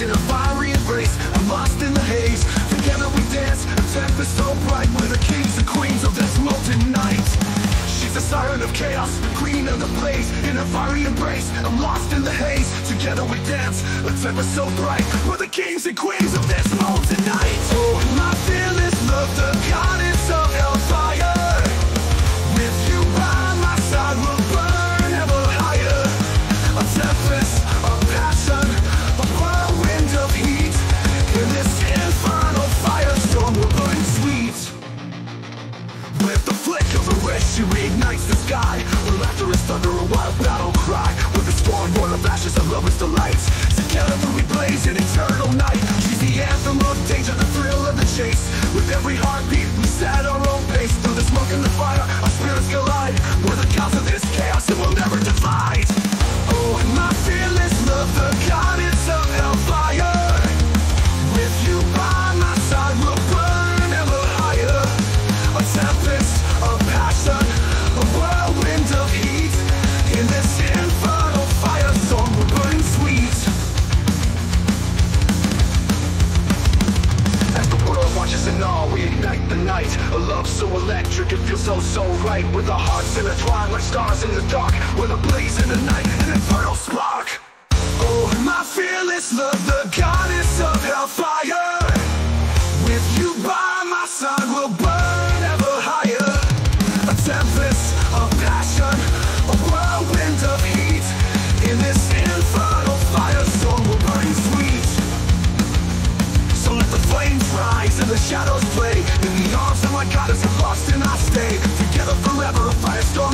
in a fiery embrace, I'm lost in the haze. Together we dance, a tempest so bright. We're the kings and queens of this molten night. She's a siren of chaos, queen of the blaze. In a fiery embrace, I'm lost in the haze. Together we dance, a tempest so bright. We're the kings and queens of this molten night. Oh, my fearless love, the goddess of hellfire. With you by my side, we'll burn ever higher. A tempest, a passion, a whirlwind of heat. In this infernal firestorm, we're burning sweet. With the flick of a wrist, she reignites the sky. Her laughter is thunder, a wild battle cry. With a scorn born of ashes and lovers' delights. Together we blaze an eternal night. She's the anthem of danger, the thrill of the chase. With every heartbeat, we set our own pace. Through the smoke and the fire, our spirits collide. We're the cause of this chaos, and we'll never divide. Oh, my fearless love, the goddess of hellfire. With you by my side, we'll burn ever higher. A tempest, a passion, a whirlwind of heat. In this infernal firestorm, we're burning sweet. As the world watches in awe, we ignite the night. A love so electric, it feels so right. With our hearts intertwined like stars in the dark. With a blaze in the night, an infernal spark. Oh, my fearless love, the goddess of hellfire. With you by my side, we'll burn ever higher. A tempest of passion, a whirlwind of heat. In this infernal firestorm, we're burning sweet. So let the flames rise and the shadows play. In the arms of my goddess, I'm lost and I stay. Together forever, a firestorm.